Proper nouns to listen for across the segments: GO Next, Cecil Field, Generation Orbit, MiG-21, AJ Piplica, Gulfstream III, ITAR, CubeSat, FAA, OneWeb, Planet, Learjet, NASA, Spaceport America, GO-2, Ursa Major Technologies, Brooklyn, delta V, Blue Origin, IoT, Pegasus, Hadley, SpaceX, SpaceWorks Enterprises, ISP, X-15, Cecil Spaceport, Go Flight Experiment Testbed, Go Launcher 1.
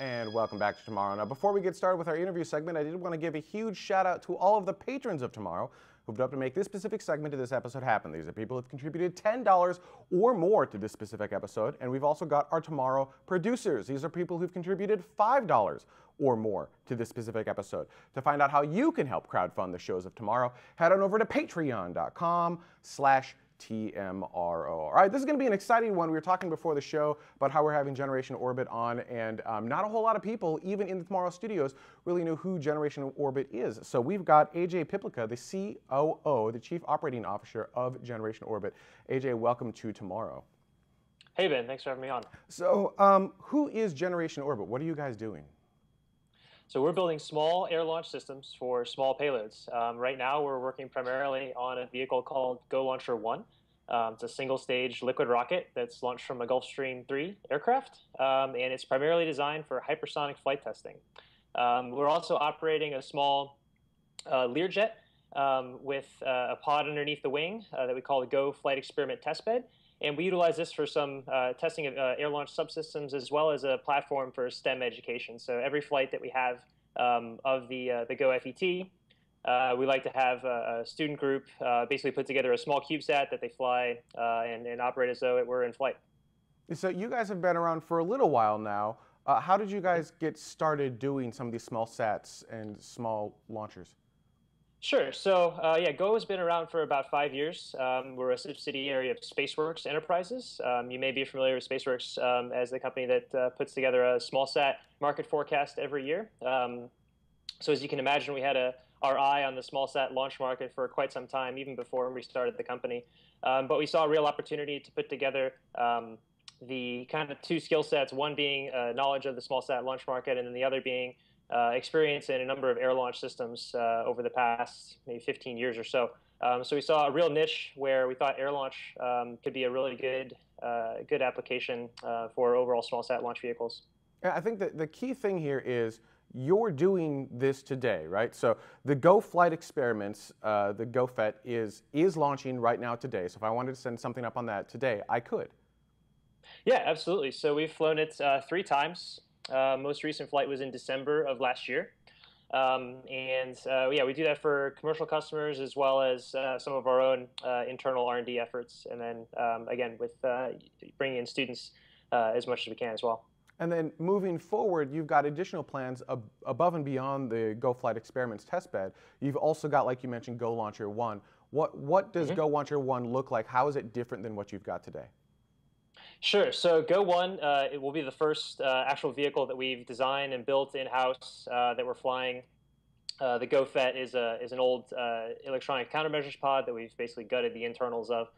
and welcome back to Tomorrow. Now, before we get started with our interview segment, I did want to give a huge shout out to all of the patrons of Tomorrow who've helped to make this specific segment of this episode happen. These are people who've contributed $10 or more to this specific episode, and we've also got our Tomorrow producers. These are people who've contributed $5 or more to this specific episode. To find out how you can help crowdfund the shows of Tomorrow, head on over to patreon.com/TMRO. All right, this is going to be an exciting one. We were talking before the show about how we're having Generation Orbit on, and not a whole lot of people, even in the Tomorrow Studios, really know who Generation Orbit is. So we've got AJ Piplica, the COO, the Chief Operating Officer of Generation Orbit. AJ, welcome to Tomorrow. Hey, Ben. Thanks for having me on. So who is Generation Orbit? What are you guys doing? So we're building small air launch systems for small payloads. Right now, we're working primarily on a vehicle called Go Launcher 1. It's a single-stage liquid rocket that's launched from a Gulfstream III aircraft, and it's primarily designed for hypersonic flight testing. We're also operating a small Learjet with a pod underneath the wing that we call the Go Flight Experiment Testbed. And we utilize this for some testing of air launch subsystems, as well as a platform for STEM education. So every flight that we have of the Go FET, we like to have a student group basically put together a small CubeSat that they fly and operate as though it were in flight. So you guys have been around for a little while now. How did you guys get started doing some of these small sats and small launchers? Sure. So, yeah, Go has been around for about 5 years. We're a subsidiary of SpaceWorks Enterprises. You may be familiar with SpaceWorks as the company that puts together a small sat market forecast every year. So as you can imagine, we had our eye on the small sat launch market for quite some time, even before we started the company. But we saw a real opportunity to put together the kind of two skill sets, one being knowledge of the small sat launch market, and then the other being experience in a number of air launch systems over the past maybe 15 years or so. So we saw a real niche where we thought air launch could be a really good application for overall small sat launch vehicles. I think that the key thing here is you're doing this today, right? So the Go Flight Experiments, the GoFET is launching right now today. So if I wanted to send something up on that today, I could. Yeah, absolutely. So we've flown it 3 times. Most recent flight was in December of last year. Yeah, we do that for commercial customers as well as some of our own internal R&D efforts. And then, again, with bringing in students as much as we can as well. And then moving forward, you've got additional plans above and beyond the Go Flight Experiments testbed. You've also got, like you mentioned, Go Launcher 1. What does Go Launcher 1 look like? How is it different than what you've got today? Sure. So Go 1, it will be the first actual vehicle that we've designed and built in-house that we're flying. The GoFET is an old electronic countermeasures pod that we've basically gutted the internals of.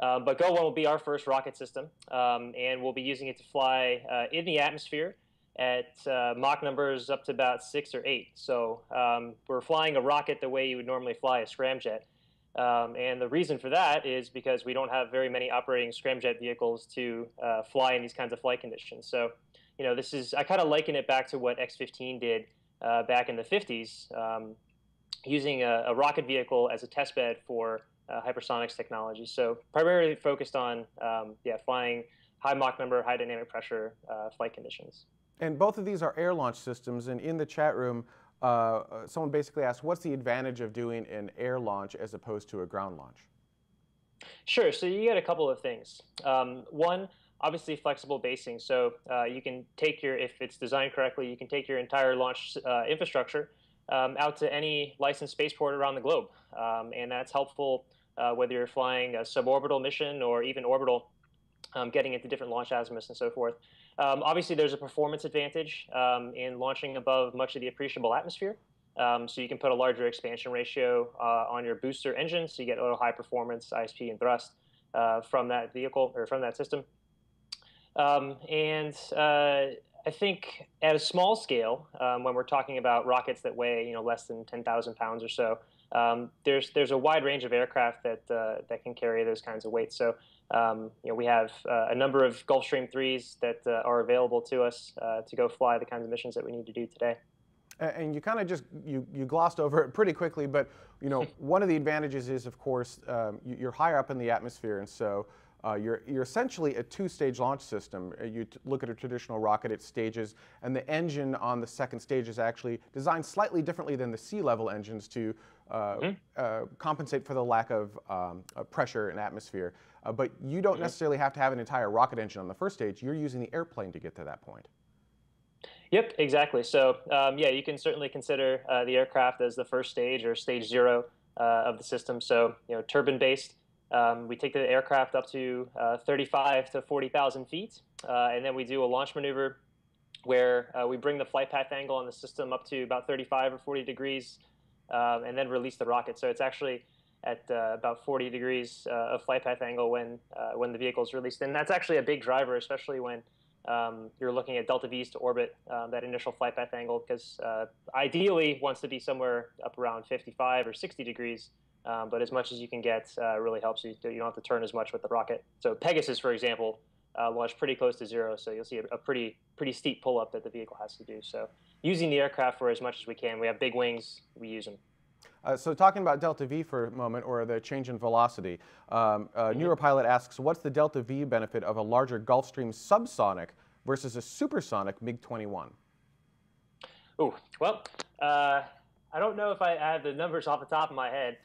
But Go 1 will be our first rocket system, and we'll be using it to fly in the atmosphere at Mach numbers up to about 6 or 8. So we're flying a rocket the way you would normally fly a scramjet. And the reason for that is because we don't have very many operating scramjet vehicles to fly in these kinds of flight conditions. So, you know, this is, I kind of liken it back to what X-15 did back in the 50s, using a rocket vehicle as a testbed for hypersonics technology. So primarily focused on, yeah, flying high Mach number, high dynamic pressure flight conditions. And both of these are air launch systems, and in the chat room, someone basically asked, what's the advantage of doing an air launch as opposed to a ground launch? Sure. So you get a couple of things. One, obviously flexible basing. So you can take your, if it's designed correctly, you can take your entire launch infrastructure out to any licensed spaceport around the globe. And that's helpful whether you're flying a suborbital mission or even orbital, getting into different launch azimuths and so forth. Obviously, there's a performance advantage in launching above much of the appreciable atmosphere. So you can put a larger expansion ratio on your booster engine, so you get a little high performance, ISP, and thrust from that vehicle or from that system. I think at a small scale, when we're talking about rockets that weigh, you know, less than 10,000 pounds or so, there's a wide range of aircraft that that can carry those kinds of weights. So you know, we have a number of Gulfstream 3s that are available to us to go fly the kinds of missions that we need to do today. And you kind of just you glossed over it pretty quickly, but you know, one of the advantages is, of course, you're higher up in the atmosphere, and so You're essentially a two-stage launch system. You look at a traditional rocket, it stages, and the engine on the second stage is actually designed slightly differently than the sea-level engines to compensate for the lack of pressure and atmosphere. But you don't necessarily have to have an entire rocket engine on the first stage. You're using the airplane to get to that point. Yep, exactly. So yeah, you can certainly consider the aircraft as the first stage or stage zero of the system. So turbine-based. We take the aircraft up to 35 to 40,000 feet, and then we do a launch maneuver where we bring the flight path angle on the system up to about 35 or 40 degrees, and then release the rocket. So it's actually at about 40 degrees of flight path angle when the vehicle is released. And that's actually a big driver, especially when you're looking at delta V's to orbit, that initial flight path angle, because ideally wants to be somewhere up around 55 or 60 degrees. But as much as you can get really helps you. You don't have to turn as much with the rocket. So Pegasus, for example, launched pretty close to zero, so you'll see a pretty steep pull-up that the vehicle has to do. So using the aircraft for as much as we can. We have big wings. We use them. So talking about delta V for a moment, or the change in velocity, Neuropilot asks, what's the delta V benefit of a larger Gulfstream subsonic versus a supersonic MiG-21? Oh, well, I don't know if I have the numbers off the top of my head.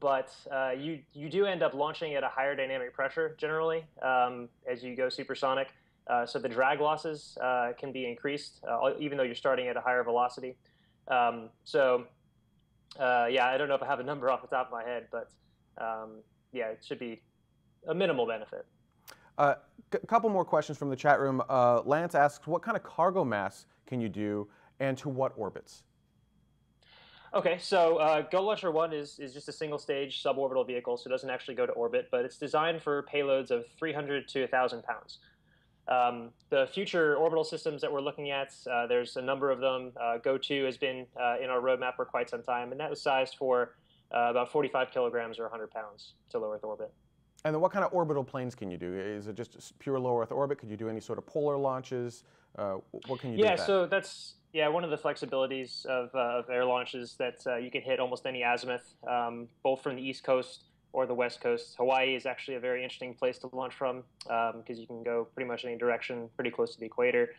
But you do end up launching at a higher dynamic pressure generally as you go supersonic. So the drag losses can be increased, even though you're starting at a higher velocity. Yeah, I don't know if I have a number off the top of my head, but yeah, it should be a minimal benefit. A couple more questions from the chat room. Lance asks, what kind of cargo mass can you do, and to what orbits? Okay, so Go Launcher 1 is just a single-stage suborbital vehicle, so it doesn't actually go to orbit, but it's designed for payloads of 300 to 1,000 pounds. The future orbital systems that we're looking at, there's a number of them. GO-2 has been in our roadmap for quite some time, and that was sized for about 45 kilograms or 100 pounds to low Earth orbit. And then what kind of orbital planes can you do? Is it just pure low Earth orbit? Could you do any sort of polar launches? What can you do with that? Yeah, so that's... Yeah, one of the flexibilities of air launch is that you can hit almost any azimuth, both from the East Coast or the West Coast. Hawaii is actually a very interesting place to launch from because you can go pretty much any direction, pretty close to the equator.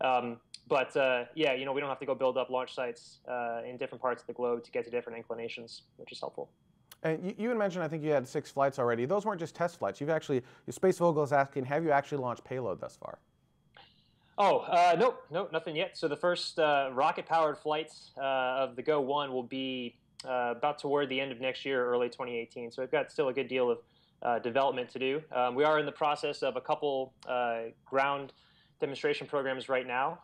But yeah, we don't have to go build up launch sites in different parts of the globe to get to different inclinations, which is helpful. And you had mentioned, I think you had 6 flights already. Those weren't just test flights. You've actually, Space Vogel is asking, have you actually launched payload thus far? Oh, nope, nothing yet. So the first rocket-powered flight of the Go-1 will be about toward the end of next year, early 2018. So we've got still a good deal of development to do. We are in the process of a couple ground demonstration programs right now.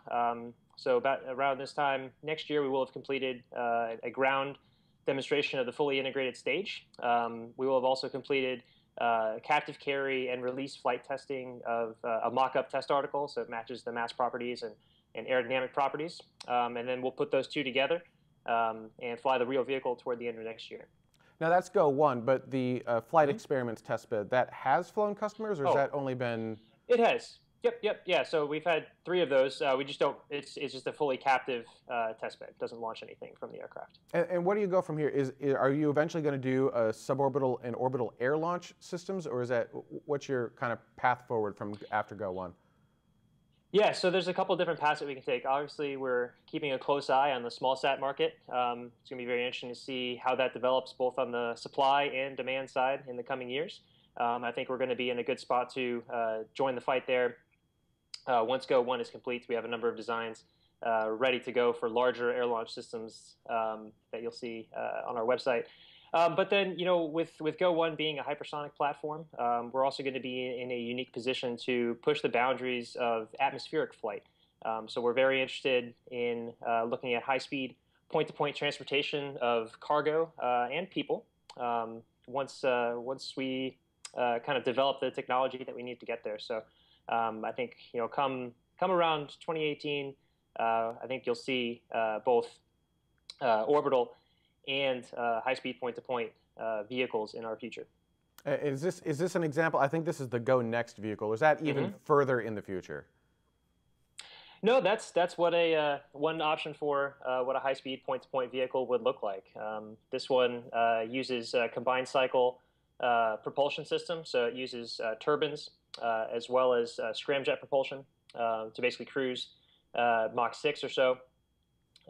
So about around this time next year, we will have completed a ground demonstration of the fully integrated stage. We will have also completed captive carry and release flight testing of a mock-up test article, so it matches the mass properties and aerodynamic properties. And then we'll put those two together and fly the real vehicle toward the end of next year. Now that's Go-1, but the Flight Experiments Testbed, that has flown customers, or has that only been... It has. Yep, yeah. So we've had 3 of those. We just don't, it's just a fully captive testbed. It doesn't launch anything from the aircraft. And where do you go from here? Are you eventually going to do suborbital and orbital air launch systems, or is that, what's your kind of path forward from after Go-1? Yeah, so there's a couple of different paths that we can take. Obviously, we're keeping a close eye on the small sat market. It's going to be very interesting to see how that develops both on the supply and demand side in the coming years. I think we're going to be in a good spot to join the fight there. Once Go-1 is complete, we have a number of designs ready to go for larger air launch systems that you'll see on our website. But then, with Go-1 being a hypersonic platform, we're also going to be in a unique position to push the boundaries of atmospheric flight. So we're very interested in looking at high-speed point-to-point transportation of cargo and people once we kind of develop the technology that we need to get there. So. I think, come around 2018, I think you'll see both orbital and high-speed point-to-point vehicles in our future. Is this an example? I think this is the Go Next vehicle. Is that even further in the future? No, that's what one option for what a high-speed point-to-point vehicle would look like. This one uses combined cycle propulsion system. So it uses turbines as well as scramjet propulsion to basically cruise Mach 6 or so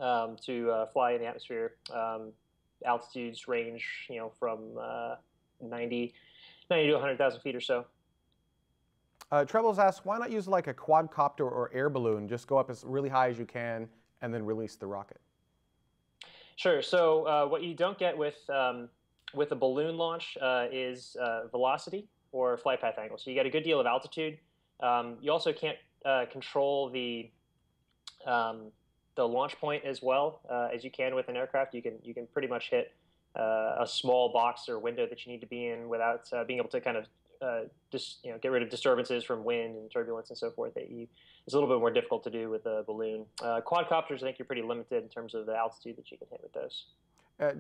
to fly in the atmosphere. Altitudes range, you know, from 90 to 100,000 feet or so. Trebles asks, why not use like a quadcopter or air balloon? Just go up as really high as you can and then release the rocket. Sure. So what you don't get with a balloon launch is velocity or flight path angle. So you get a good deal of altitude. You also can't control the launch point as well as you can with an aircraft. You can pretty much hit a small box or window that you need to be in without being able to kind of just, you know, get rid of disturbances from wind and turbulence and so forth. That it's a little bit more difficult to do with a balloon. Quadcopters, I think you're pretty limited in terms of the altitude that you can hit with those.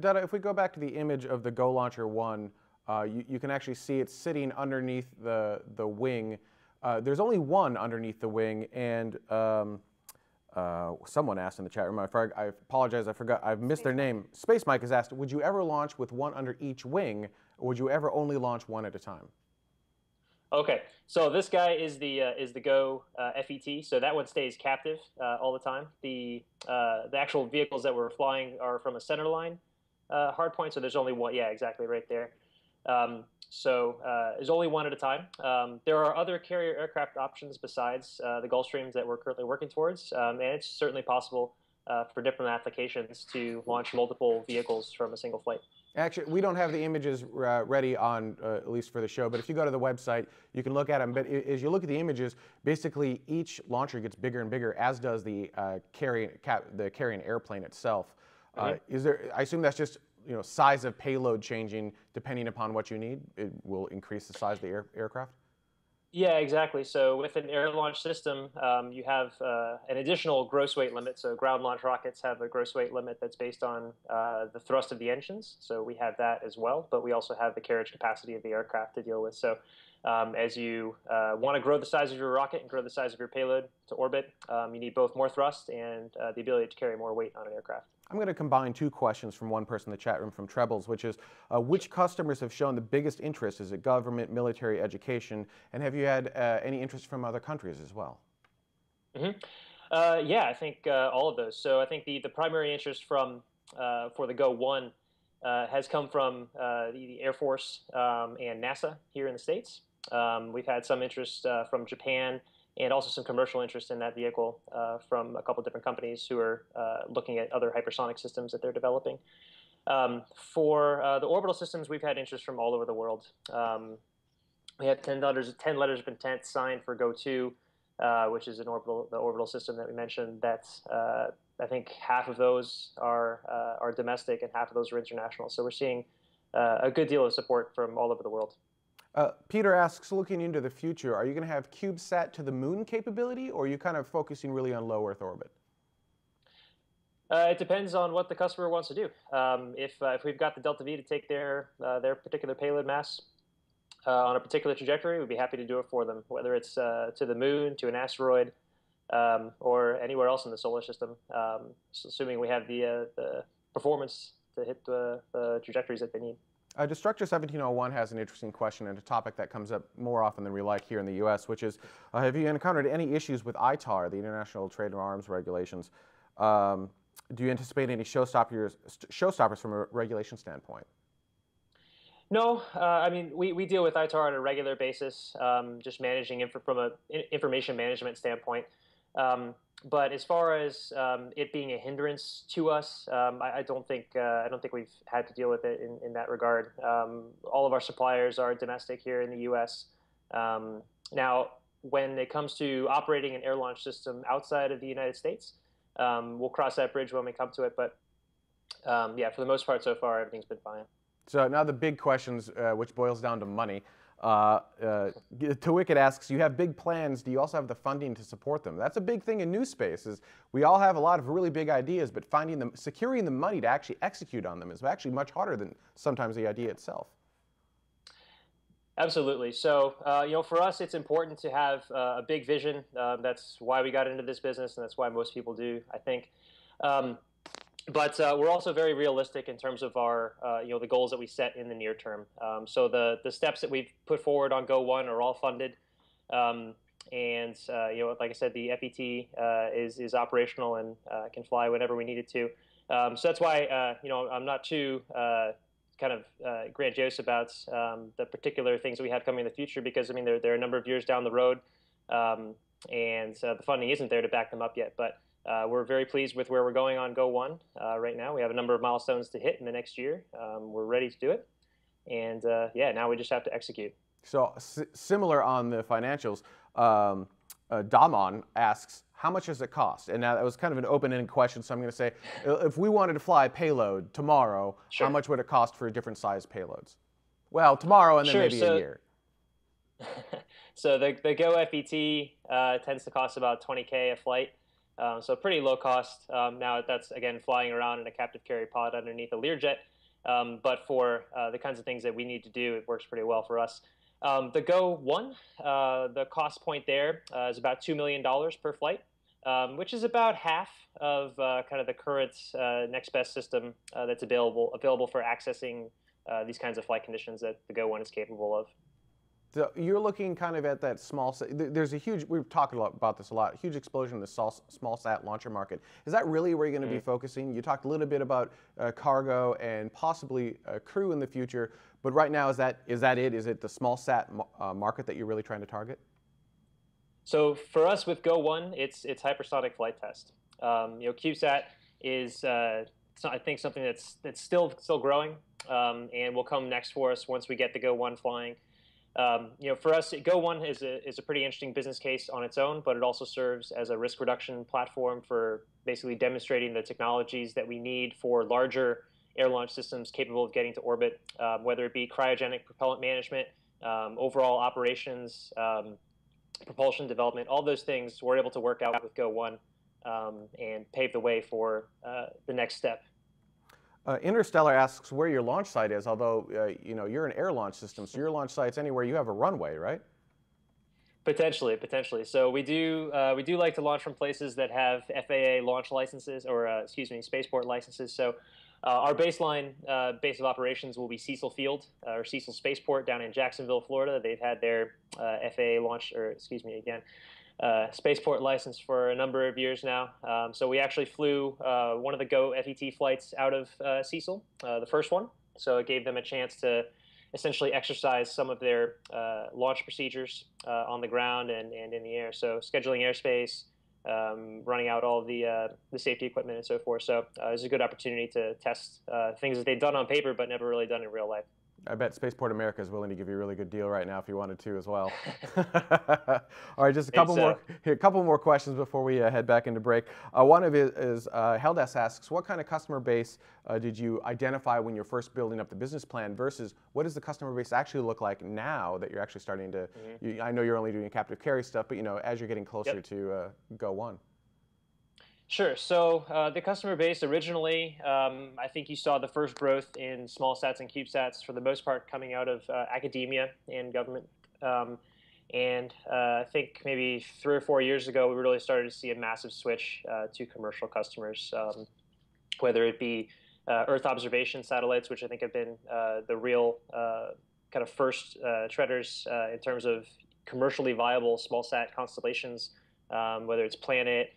Dutta, if we go back to the image of the Go Launcher 1, you can actually see it's sitting underneath the wing. There's only one underneath the wing, and someone asked in the chat room, I apologize, I forgot, I've missed their name. Space Mike has asked, would you ever launch with one under each wing, or would you ever only launch one at a time? Okay, so this guy is the Go FET, so that one stays captive all the time. The actual vehicles that we're flying are from a centerline hardpoint, so there's only one. Yeah, exactly, right there. So there's only one at a time. There are other carrier aircraft options besides the Gulfstreams that we're currently working towards, and it's certainly possible for different applications to launch multiple vehicles from a single flight. Actually, we don't have the images ready on, at least for the show, but if you go to the website, you can look at them. But as you look at the images, basically each launcher gets bigger and bigger, as does the carrying airplane itself. Mm-hmm. Is there? I assume that's just, you know, size of payload changing depending upon what you need. It will increase the size of the aircraft. Yeah, exactly. So with an air launch system, you have an additional gross weight limit. So ground launch rockets have a gross weight limit that's based on the thrust of the engines. So we have that as well, but we also have the carriage capacity of the aircraft to deal with. So as you want to grow the size of your rocket and grow the size of your payload to orbit, you need both more thrust and the ability to carry more weight on an aircraft. I'm going to combine two questions from one person in the chat room from Trebles, which is, which customers have shown the biggest interest? Is it government, military, education? And have you had any interest from other countries as well? Mm-hmm. Yeah, I think all of those. So I think the primary interest from for the Go 1 has come from the Air Force and NASA here in the States. We've had some interest from Japan, and also some commercial interest in that vehicle from a couple different companies who are looking at other hypersonic systems that they're developing. For the orbital systems, we've had interest from all over the world. We have 10 letters of intent signed for GO-2, which is the orbital system that we mentioned. That's I think half of those are domestic and half of those are international. So we're seeing a good deal of support from all over the world. Peter asks, looking into the future, are you going to have CubeSat to the moon capability, or are you kind of focusing really on low Earth orbit? It depends on what the customer wants to do. If we've got the Delta V to take their particular payload mass on a particular trajectory, we'd be happy to do it for them, whether it's to the moon, to an asteroid, or anywhere else in the solar system, so assuming we have the performance to hit the trajectories that they need. Destructor 1701 has an interesting question and a topic that comes up more often than we like here in the U.S., which is, have you encountered any issues with ITAR, the International Trade in Arms Regulations? Do you anticipate any showstoppers from a regulation standpoint? No. I mean, we deal with ITAR on a regular basis, just managing from an information management standpoint. But as far as it being a hindrance to us, I don't think we've had to deal with it in that regard. All of our suppliers are domestic here in the U.S. Now, when it comes to operating an air launch system outside of the United States, we'll cross that bridge when we come to it. But yeah, for the most part, so far everything's been fine. So now the big questions, which boils down to money. Tawicket asks, you have big plans, do you also have the funding to support them? That's a big thing in new space, is we all have a lot of really big ideas, but finding them, securing the money to actually execute on them is actually much harder than sometimes the idea itself. Absolutely. So, you know, for us, it's important to have a big vision. That's why we got into this business, and that's why most people do, I think. But we're also very realistic in terms of our, the goals that we set in the near term. So the steps that we've put forward on Go 1 are all funded, and like I said, the FET is operational and can fly whenever we need it to. So that's why I'm not too grandiose about the particular things that we have coming in the future, because I mean there are a number of years down the road, and the funding isn't there to back them up yet, but. We're very pleased with where we're going on Go 1 right now. We have a number of milestones to hit in the next year. We're ready to do it. And yeah, now we just have to execute. So similar on the financials, Daman asks, how much does it cost? And that was kind of an open-ended question, so I'm going to say, if we wanted to fly a payload tomorrow, sure. How much would it cost for different size payloads? Well, tomorrow and then sure, maybe a year. So the Go FET tends to cost about $20K a flight. So pretty low cost. Now that's, again, flying around in a captive carry pod underneath a Learjet. But for the kinds of things that we need to do, it works pretty well for us. The Go 1, the cost point there is about $2 million per flight, which is about half of the current next best system that's available for accessing these kinds of flight conditions that the Go 1 is capable of. So you're looking kind of at that small, there's a huge, we've talked about this a lot, huge explosion in the small sat launcher market. Is that really where you're going to be focusing? You talked a little bit about cargo and possibly crew in the future, but right now is that it? Is it the small sat market that you're really trying to target? So for us with Go 1, it's hypersonic flight test. CubeSat is, I think, something that's still growing and will come next for us once we get the Go 1 flying. For us, Go 1 is a pretty interesting business case on its own, but it also serves as a risk reduction platform for basically demonstrating the technologies that we need for larger air launch systems capable of getting to orbit, whether it be cryogenic propellant management, overall operations, propulsion development, all those things we're able to work out with Go 1 and pave the way for the next step. Interstellar asks where your launch site is, although you're an air launch system, so your launch site's anywhere you have a runway, right? Potentially. So we do like to launch from places that have FAA launch licenses, or spaceport licenses. So our baseline base of operations will be Cecil Field or Cecil Spaceport down in Jacksonville, Florida. They've had their FAA launch, or spaceport license for a number of years now. So we actually flew one of the Go FET flights out of Cecil, the first one. So it gave them a chance to essentially exercise some of their launch procedures on the ground and in the air. So scheduling airspace, running out all the safety equipment and so forth. So it was a good opportunity to test things that they'd done on paper but never really done in real life. I bet Spaceport America is willing to give you a really good deal right now if you wanted to as well. All right, just a couple more questions before we head back into break. One of it is Heldes asks, what kind of customer base did you identify when you're first building up the business plan versus what does the customer base actually look like now that you're actually starting to, I know you're only doing captive carry stuff, but as you're getting closer to Go 1. Sure. So the customer base originally, I think you saw the first growth in small sats and CubeSats for the most part coming out of academia and government. I think maybe 3 or 4 years ago, we really started to see a massive switch to commercial customers, whether it be Earth observation satellites, which I think have been the real first treaders in terms of commercially viable small sat constellations, whether it's Planet,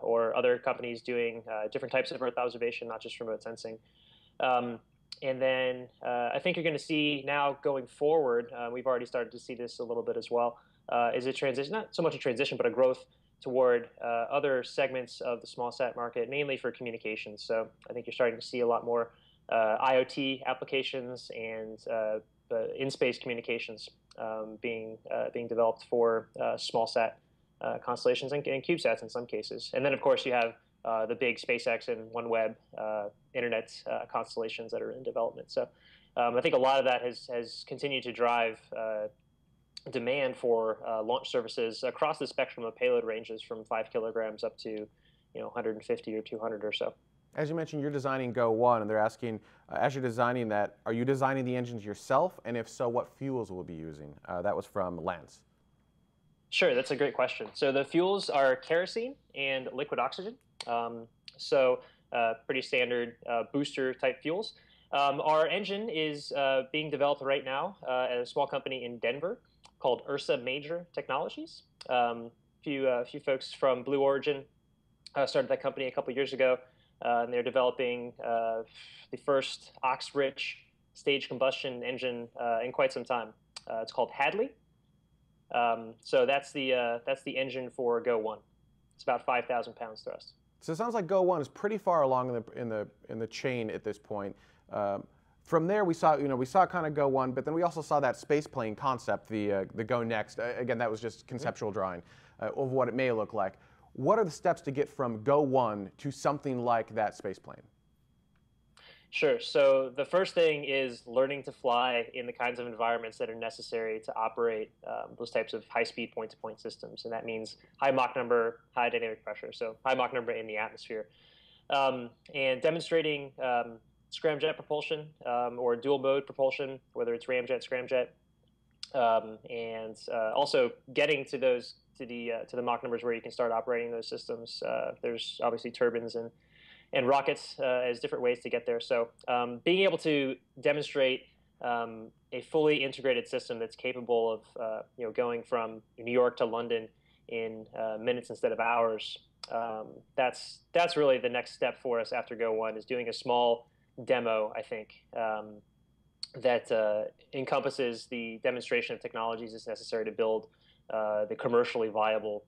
or other companies doing different types of Earth observation, not just remote sensing. And then I think you're going to see now going forward, we've already started to see this a little bit as well, is a transition, not so much a transition, but a growth toward other segments of the small sat market, mainly for communications. So I think you're starting to see a lot more IoT applications and in-space communications being developed for small sat constellations and CubeSats in some cases. And then, of course, you have the big SpaceX and OneWeb internet constellations that are in development. So I think a lot of that has continued to drive demand for launch services across the spectrum of payload ranges from 5 kilograms up to 150 or 200 or so. As you mentioned, you're designing Go 1, and they're asking, as you're designing that, are you designing the engines yourself? And if so, what fuels will be using? That was from Lance. Sure, that's a great question. So the fuels are kerosene and liquid oxygen. So pretty standard booster-type fuels. Our engine is being developed right now at a small company in Denver called Ursa Major Technologies. A few folks from Blue Origin started that company a couple years ago, and they're developing the first ox-rich stage combustion engine in quite some time. It's called Hadley. So that's the engine for Go 1. It's about 5,000 pounds thrust. So it sounds like Go 1 is pretty far along in the chain at this point. From there, we saw kind of Go 1, but then we also saw that space plane concept, the Go Next. Again, that was just conceptual drawing of what it may look like. What are the steps to get from Go 1 to something like that space plane? Sure. So the first thing is learning to fly in the kinds of environments that are necessary to operate those types of high-speed point-to-point systems, and that means high Mach number, high dynamic pressure, so high Mach number in the atmosphere. And demonstrating scramjet propulsion or dual-mode propulsion, whether it's ramjet, scramjet, and also getting to those to the Mach numbers where you can start operating those systems. There's obviously turbines and rockets as different ways to get there. So being able to demonstrate a fully integrated system that's capable of going from New York to London in minutes instead of hours, that's really the next step for us after Go 1, is doing a small demo, I think, that encompasses the demonstration of technologies that's necessary to build the commercially viable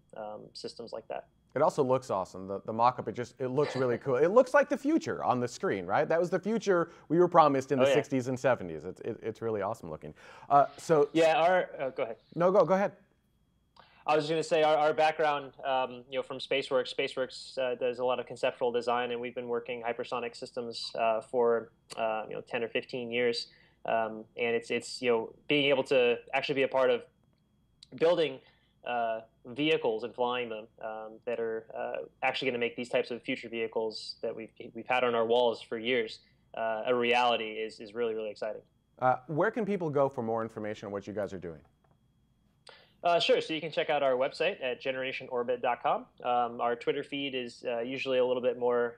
systems like that. It also looks awesome. The mock-up, it looks really cool. It looks like the future on the screen, right? That was the future we were promised in the 60s and 70s. It's really awesome looking. Go ahead. No, go ahead. I was just going to say our background, from SpaceWorks. SpaceWorks does a lot of conceptual design, and we've been working hypersonic systems for 10 or 15 years. And it's being able to actually be a part of building vehicles and flying them that are actually going to make these types of future vehicles that we've had on our walls for years a reality is really, really exciting. Where can people go for more information on what you guys are doing? Sure. So you can check out our website at generationorbit.com. Our Twitter feed is usually a little bit more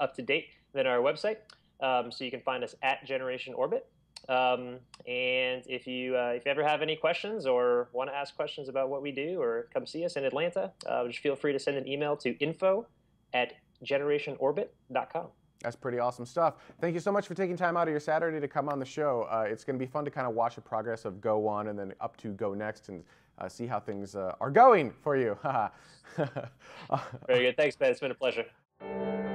up to date than our website. So you can find us at Generation Orbit. And if you ever have any questions or want to ask questions about what we do or come see us in Atlanta, just feel free to send an email to info@generationorbit.com. That's pretty awesome stuff. Thank you so much for taking time out of your Saturday to come on the show. It's going to be fun to kind of watch the progress of Go 1 and then up to Go Next and see how things are going for you. Very good. Thanks, Ben. It's been a pleasure.